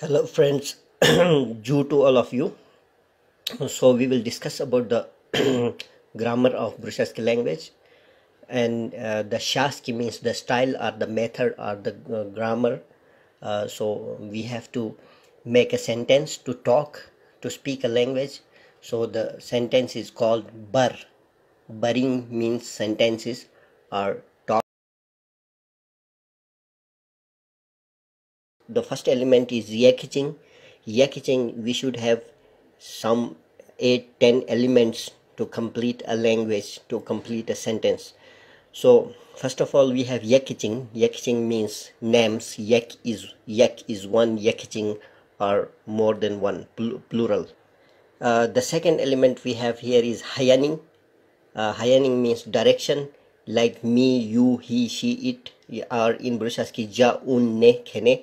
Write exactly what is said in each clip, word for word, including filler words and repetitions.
Hello friends, due to all of you. So we will discuss about the grammar of Burushaski language, and uh, the Shaski means the style or the method or the uh, grammar. Uh, so we have to make a sentence to talk, to speak a language. So the sentence is called bar. Baring means sentences or talk. The first element is yakching. Yakching, we should have some eight ten elements to complete a language, to complete a sentence. So first of all we have yakching. Yakching means names. Yak is yak is one, yakching or more than one, pl plural. Uh, the second element we have here is hayaning. Uh, hayaning means direction, like me, you, he, she, it, or in Burushaski ja, un, ne, khene.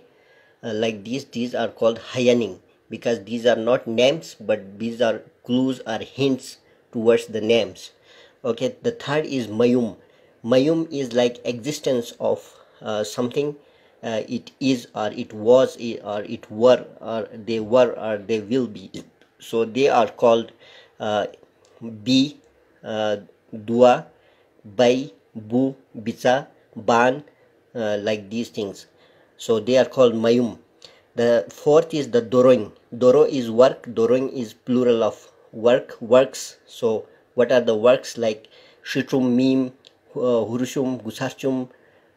Uh, like these, these are called hayaning, because these are not names, but these are clues or hints towards the names. Okay, the third is mayum. Mayum is like existence of uh, something. Uh, it is, or it was, or it were, or they were, or they will be. So they are called uh, be, uh, dua, bai, bu, bicha, ban, uh, like these things. So they are called mayum. The fourth is the doroin. Doro is work. Doroin is plural of work, works. So what are the works, like shitrum, meme, uh, hurushum, gusarchum,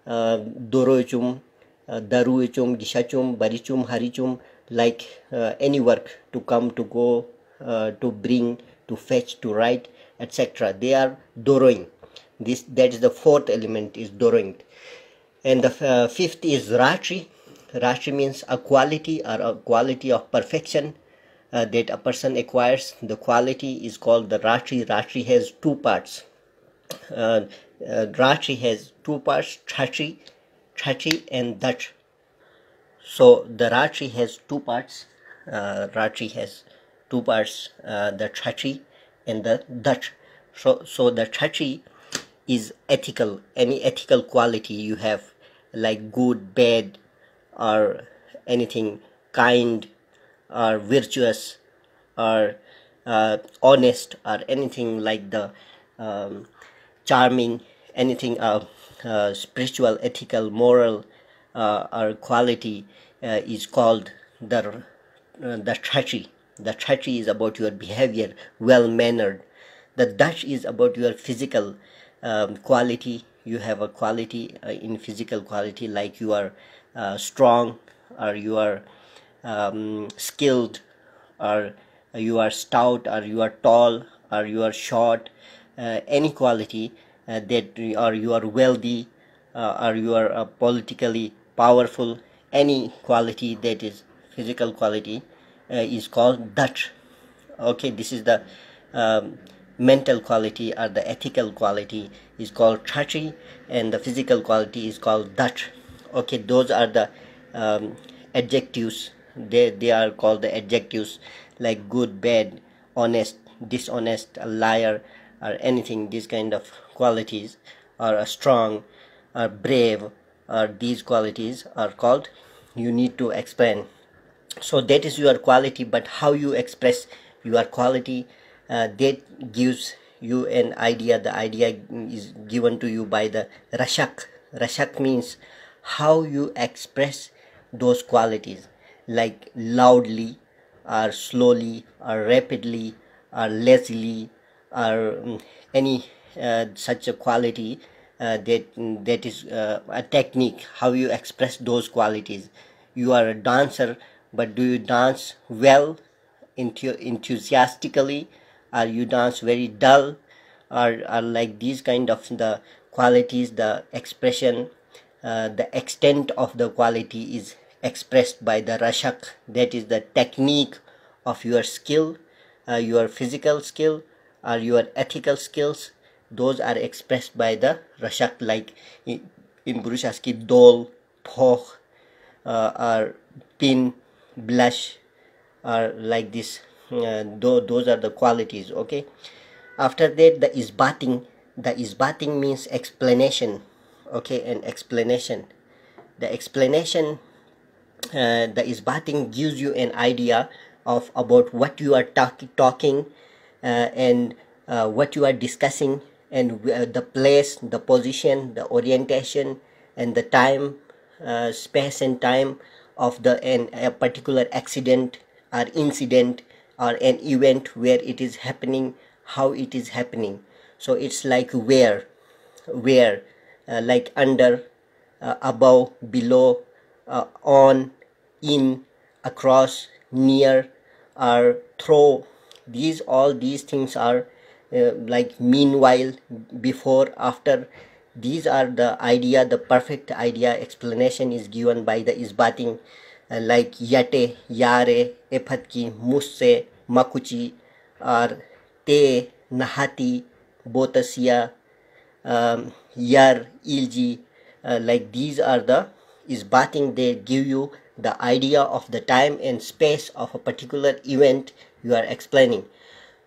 uh, doroichum, uh, daruichum, gishachum, barichum, harichum, like uh, any work, to come, to go, uh, to bring, to fetch, to write, etc. They are doroin. This, that is the fourth element, is doroin. And the uh, fifth is rachi. Rachi means a quality or a quality of perfection uh, that a person acquires. The quality is called the rachi. Rachi has two parts. Uh, uh, rachi has two parts, chachi, chachi and datch. So the rachi has two parts, uh, rachi has two parts, uh, the chachi and the dut. So, so the chachi is ethical, any ethical quality you have, like good, bad, or anything, kind, or virtuous, or uh, honest, or anything like the um, charming, anything uh, uh, spiritual, ethical, moral, Uh, our quality uh, is called the uh, the chachi. The chachi is about your behavior, well mannered. The datch is about your physical um, quality. You have a quality uh, in physical quality, like you are uh, strong, or you are um, skilled, or you are stout, or you are tall, or you are short. Uh, any quality uh, that, or you are wealthy, uh, or you are uh, politically powerful. Any quality that is physical quality uh, is called dhat. Okay, this is the um, mental quality or the ethical quality is called chachi, and the physical quality is called dhat. Okay, those are the um, adjectives. They, they are called the adjectives, like good, bad, honest, dishonest, a liar, or anything, these kind of qualities, or a strong, or brave, or these qualities are called, you need to explain. So that is your quality, but how you express your quality, uh, that gives you an idea. The idea is given to you by the rashak. Rashak means how you express those qualities, like loudly, or slowly, or rapidly, or lazily, or um, any uh, such a quality. Uh, that that is uh, a technique, how you express those qualities. You are a dancer, but do you dance well, enthusiastically, or you dance very dull, or, or like these kind of the qualities, the expression, uh, the extent of the quality is expressed by the rashak. That is the technique of your skill, uh, your physical skill, or your ethical skills. Those are expressed by the rashak, like in, in Burushaski, dol, phokh, uh, or pin, blush, or like this. Uh, th those are the qualities, okay? After that, the isbating. The isbating means explanation, okay? An explanation. The explanation uh, the isbating gives you an idea of about what you are talk talking uh, and uh, what you are discussing, and uh, the place, the position, the orientation, and the time, uh, space and time of the an, a particular accident or incident or an event, where it is happening, how it is happening. So it's like where, where, uh, like under, uh, above, below, uh, on, in, across, near, or through. These all these things are uh, like meanwhile, before, after. These are the idea, the perfect idea explanation is given by the isbating, uh, like yate, yare, efatki, musse, makuchi, or te, nahati, botasya, um, yar, ilji. Uh, like these are the isbating. They give you the idea of the time and space of a particular event you are explaining.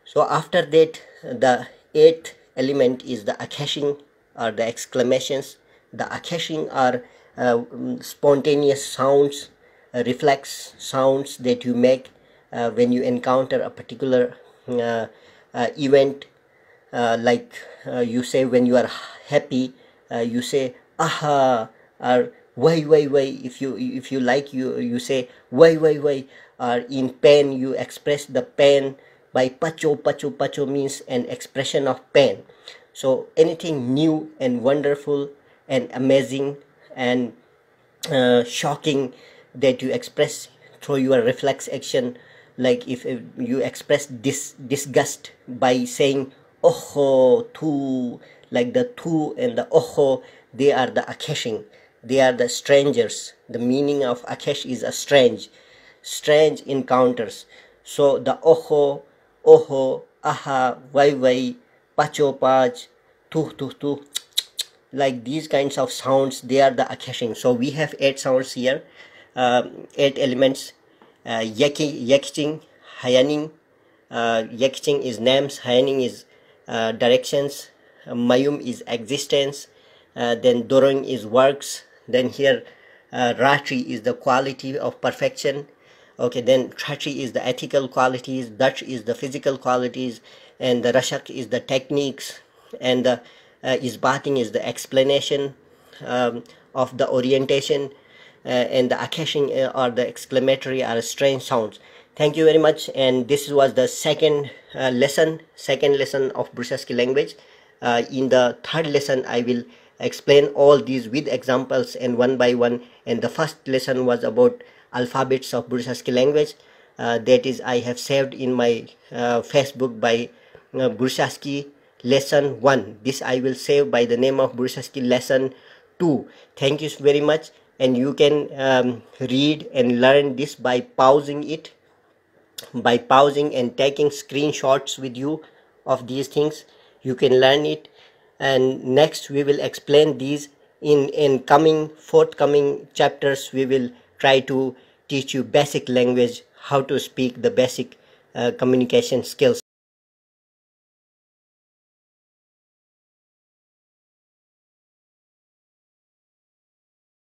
So after that, the eighth element is the akashing, or the exclamations. The akashing are uh, spontaneous sounds, uh, reflex sounds that you make uh, when you encounter a particular uh, uh, event. Uh, like uh, you say when you are happy, uh, you say aha, or why why why. If you if you like, you you say why why why. Or in pain, you express the pain by pacho. Pacho pacho means an expression of pain. So anything new and wonderful and amazing and uh, shocking that you express through your reflex action. Like if, if you express dis disgust by saying oho, tu, like the tu and the oho, they are the akashing. They are the strangers. The meaning of akash is a strange, strange encounters. So the oho, oho, aha, wai wai, pacho pach, tuh tuh tuh, like these kinds of sounds, they are the akashing. So we have eight sounds here, um, eight elements. Uh, yakching, hayaning. Uh, yakching is names, hayaning is uh, directions, uh, mayum is existence, uh, then doroin is works, then here uh, rachi is the quality of perfection. Okay, then chachi is the ethical qualities, dutch is the physical qualities, and the rashak is the techniques, and the uh, isbating is the explanation um, of the orientation, uh, and the akashing uh, or the exclamatory or strange sounds. Thank you very much, and this was the second uh, lesson, second lesson of Burushaski language. Uh, in the third lesson, I will explain all these with examples and one by one. And the first lesson was about alphabets of Burushaski language. Uh, that is, I have saved in my uh, Facebook by uh, Burushaski lesson one. This I will save by the name of Burushaski lesson two. Thank you very much, and you can um, read and learn this by pausing it, by pausing and taking screenshots with you of these things. You can learn it, and next we will explain these in in coming forthcoming chapters. We will try to teach you basic language, how to speak the basic uh, communication skills.